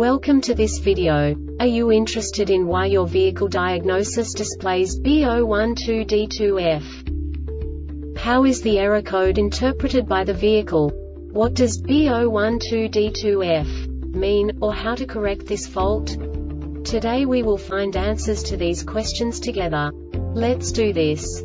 Welcome to this video. Are you interested in why your vehicle diagnosis displays B012D2F? How is the error code interpreted by the vehicle? What does B012D2F mean, or how to correct this fault? Today we will find answers to these questions together. Let's do this.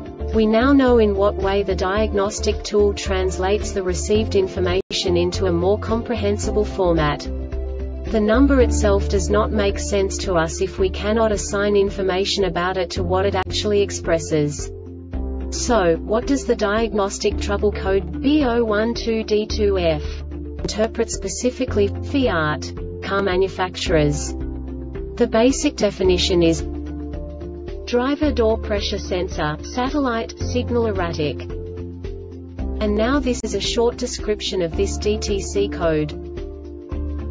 We now know in what way the diagnostic tool translates the received information into a more comprehensible format. The number itself does not make sense to us if we cannot assign information about it to what it actually expresses. So, what does the diagnostic trouble code B012D2F interpret specifically for FIAT car manufacturers? The basic definition is driver door pressure sensor, satellite, signal erratic. And now this is a short description of this DTC code.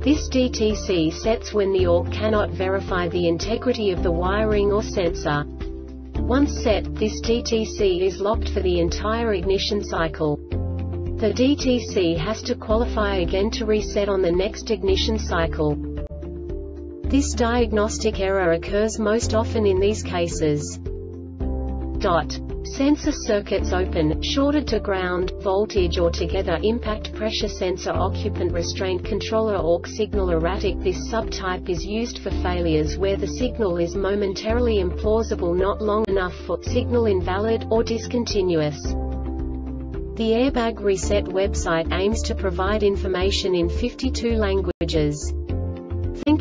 This DTC sets when the ORC cannot verify the integrity of the wiring or sensor. Once set, this DTC is locked for the entire ignition cycle. The DTC has to qualify again to reset on the next ignition cycle. This diagnostic error occurs most often in these cases. Sensor circuits open, shorted to ground, voltage or together impact pressure sensor occupant restraint controller ORC signal erratic. This subtype is used for failures where the signal is momentarily implausible, not long enough for signal invalid or discontinuous. The Airbag Reset website aims to provide information in 52 languages. Thank